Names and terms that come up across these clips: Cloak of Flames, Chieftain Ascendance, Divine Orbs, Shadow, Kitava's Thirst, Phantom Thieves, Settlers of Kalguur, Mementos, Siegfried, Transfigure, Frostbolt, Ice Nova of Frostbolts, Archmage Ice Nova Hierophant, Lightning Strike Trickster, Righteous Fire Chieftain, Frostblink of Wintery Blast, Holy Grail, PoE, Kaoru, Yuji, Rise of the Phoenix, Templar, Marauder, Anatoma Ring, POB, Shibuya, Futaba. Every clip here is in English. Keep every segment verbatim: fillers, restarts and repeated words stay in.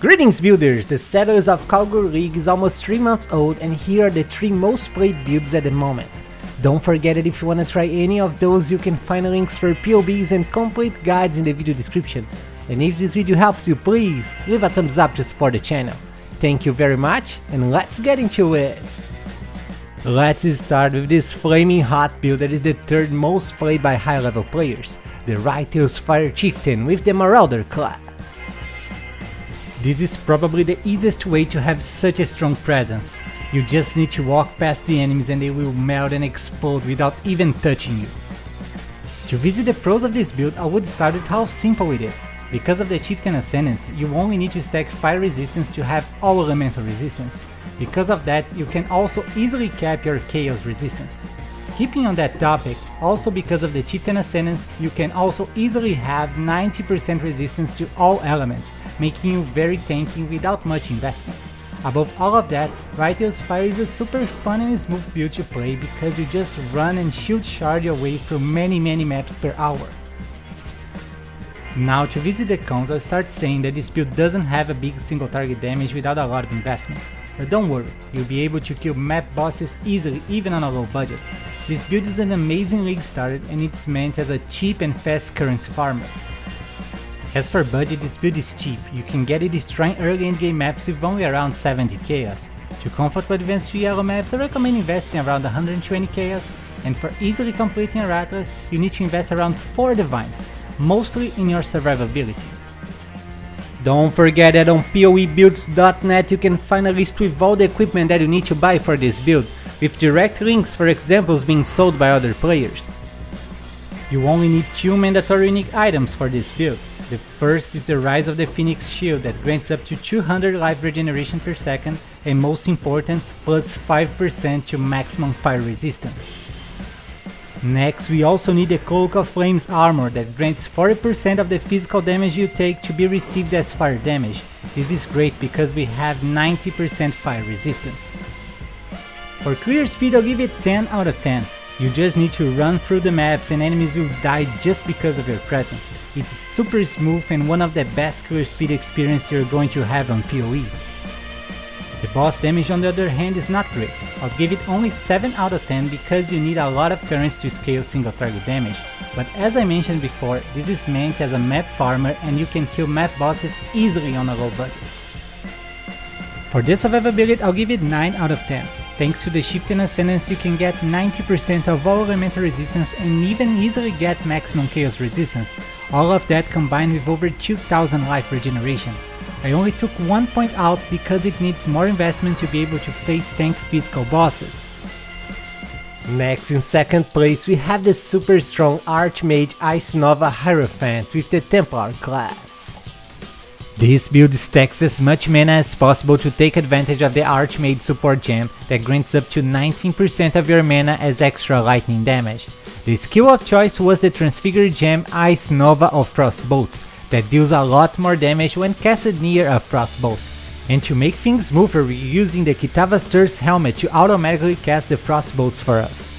Greetings builders, the Settlers of Kalguur League is almost three months old and here are the three most played builds at the moment. Don't forget that if you wanna try any of those you can find links for P O Bs and complete guides in the video description. And if this video helps you, please leave a thumbs up to support the channel. Thank you very much and let's get into it! Let's start with this flaming hot build that is the third most played by high level players, the Righteous Fire Chieftain with the Marauder class. This is probably the easiest way to have such a strong presence. You just need to walk past the enemies and they will melt and explode without even touching you. To visit the pros of this build, I would start with how simple it is. Because of the Chieftain Ascendance, you only need to stack fire resistance to have all elemental resistance. Because of that, you can also easily cap your chaos resistance. Keeping on that topic, also because of the Chieftain Ascendance, you can also easily have ninety percent resistance to all elements, making you very tanky without much investment. Above all of that, Righteous Fire is a super fun and smooth build to play because you just run and shield shard your way through many many maps per hour. Now to visit the cons, I'll start saying that this build doesn't have a big single target damage without a lot of investment. But don't worry, you'll be able to kill map bosses easily even on a low budget. This build is an amazing league starter and it's meant as a cheap and fast currency farmer. As for budget, this build is cheap, you can get it destroying early end game maps with only around seventy chaos. To comfortable advanced to yellow maps, I recommend investing around one hundred twenty chaos, and for easily completing your atlas, you need to invest around four divines, mostly in your survivability. Don't forget that on P O E builds dot net you can find a list with all the equipment that you need to buy for this build, with direct links for examples being sold by other players. You only need two mandatory unique items for this build. The first is the Rise of the Phoenix shield that grants up to two hundred life regeneration per second and, most important, plus five percent to maximum fire resistance. Next, we also need the Cloak of Flames armor that grants forty percent of the physical damage you take to be received as fire damage. This is great because we have ninety percent fire resistance. For clear speed, I'll give it ten out of ten. You just need to run through the maps and enemies will die just because of your presence. It's super smooth and one of the best clear speed experience you're going to have on P O E. The boss damage, on the other hand, is not great. I'll give it only seven out of ten because you need a lot of currency to scale single target damage, but as I mentioned before, this is meant as a map farmer and you can kill map bosses easily on a low budget. For the survivability, I'll give it nine out of ten. Thanks to the Chieftain Ascendance you can get ninety percent of all elemental resistance and even easily get maximum chaos resistance, all of that combined with over two thousand life regeneration. I only took one point out because it needs more investment to be able to face tank physical bosses. Next, in second place, we have the super strong Archmage Ice Nova Hierophant with the Templar class. This build stacks as much mana as possible to take advantage of the Archmage support gem that grants up to nineteen percent of your mana as extra lightning damage. The skill of choice was the Transfigure gem Ice Nova of Frostbolts, that deals a lot more damage when casted near a Frostbolt. And to make things smoother, we're using the Kitava's Thirst helmet to automatically cast the Frostbolts for us.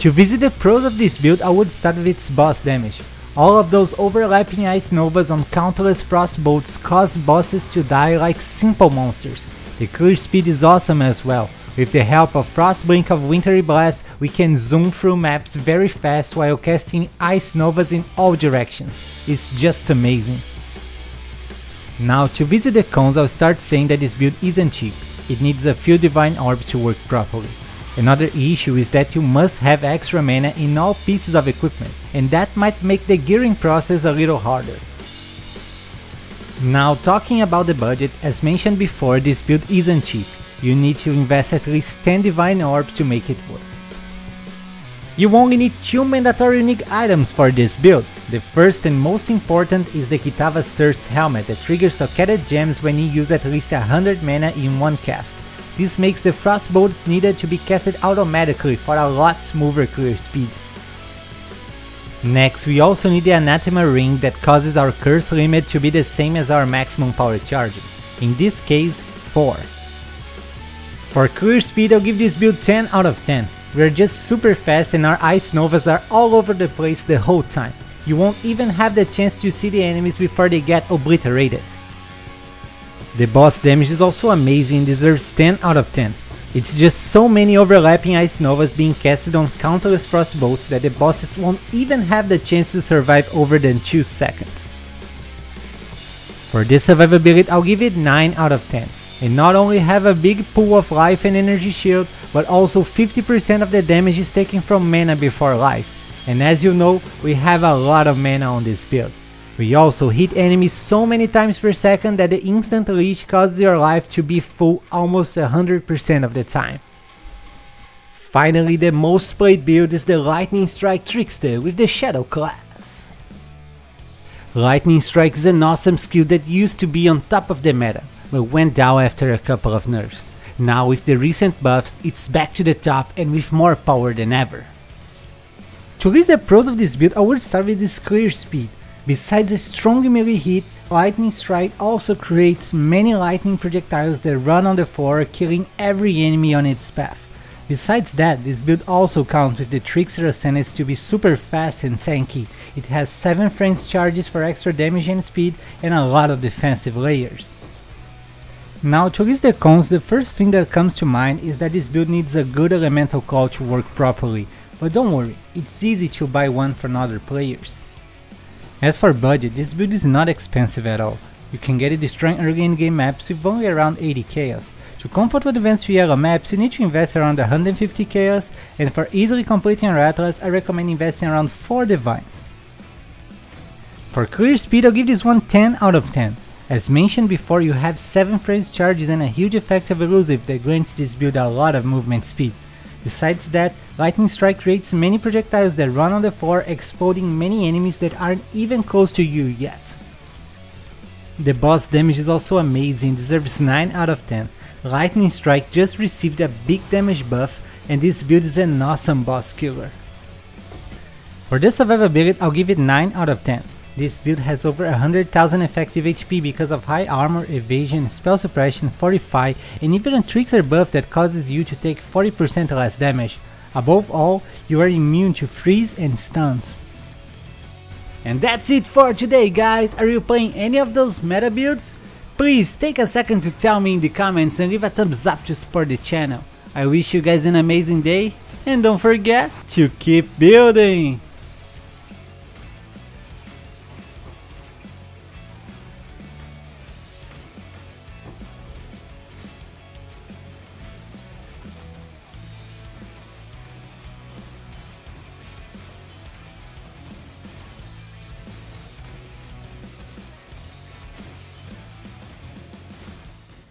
To visit the pros of this build, I would start with its boss damage. All of those overlapping Ice Novas on countless Frostbolts cause bosses to die like simple monsters. The clear speed is awesome as well. With the help of Frostblink of Wintery Blast, we can zoom through maps very fast while casting Ice Novas in all directions. It's just amazing. Now to visit the cons, I'll start saying that this build isn't cheap. It needs a few Divine Orbs to work properly. Another issue is that you must have extra mana in all pieces of equipment, and that might make the gearing process a little harder. Now talking about the budget, as mentioned before, this build isn't cheap. You need to invest at least ten Divine Orbs to make it work. You only need two mandatory unique items for this build. The first and most important is the Kitava's Thirst helmet that triggers socketed gems when you use at least one hundred mana in one cast. This makes the Frostbolts needed to be casted automatically for a lot smoother clear speed. Next, we also need the Anatoma Ring that causes our curse limit to be the same as our maximum power charges, in this case four. For clear speed, I'll give this build ten out of ten. We're just super fast and our Ice Novas are all over the place the whole time. You won't even have the chance to see the enemies before they get obliterated. The boss damage is also amazing, deserves ten out of ten. It's just so many overlapping Ice Novas being casted on countless Frostbolts that the bosses won't even have the chance to survive over than two seconds. For this survivability I'll give it nine out of ten. And not only have a big pool of life and energy shield, but also fifty percent of the damage is taken from mana before life. And as you know, we have a lot of mana on this build. We also hit enemies so many times per second that the instant leech causes your life to be full almost one hundred percent of the time. Finally, the most played build is the Lightning Strike Trickster with the Shadow class. Lightning Strike is an awesome skill that used to be on top of the meta, but went down after a couple of nerfs. Now with the recent buffs, it's back to the top and with more power than ever. To list the pros of this build, I would start with its clear speed. Besides a strong melee hit, Lightning Strike also creates many lightning projectiles that run on the floor, killing every enemy on its path. Besides that, this build also counts with the Trickster Ascendance to be super fast and tanky. It has seven Frenzy charges for extra damage and speed, and a lot of defensive layers. Now to list the cons, the first thing that comes to mind is that this build needs a good elemental call to work properly, but don't worry, it's easy to buy one from other players. As for budget, this build is not expensive at all. You can get it destroying early in game maps with only around eighty chaos. To comfortable advance to yellow maps, you need to invest around one hundred fifty chaos, and for easily completing your atlas, I recommend investing around four divines. For clear speed, I'll give this one ten out of ten. As mentioned before, you have seven frenzy charges and a huge effect of elusive that grants this build a lot of movement speed. Besides that, Lightning Strike creates many projectiles that run on the floor, exploding many enemies that aren't even close to you yet. The boss damage is also amazing, deserves nine out of ten. Lightning Strike just received a big damage buff, and this build is an awesome boss killer. For the survivability, I'll give it nine out of ten. This build has over one hundred thousand effective H P because of high armor, evasion, spell suppression, fortify, and even a trickster buff that causes you to take forty percent less damage. Above all, you are immune to freeze and stuns. And that's it for today, guys! Are you playing any of those meta builds? Please take a second to tell me in the comments and leave a thumbs up to support the channel. I wish you guys an amazing day, and don't forget to keep building!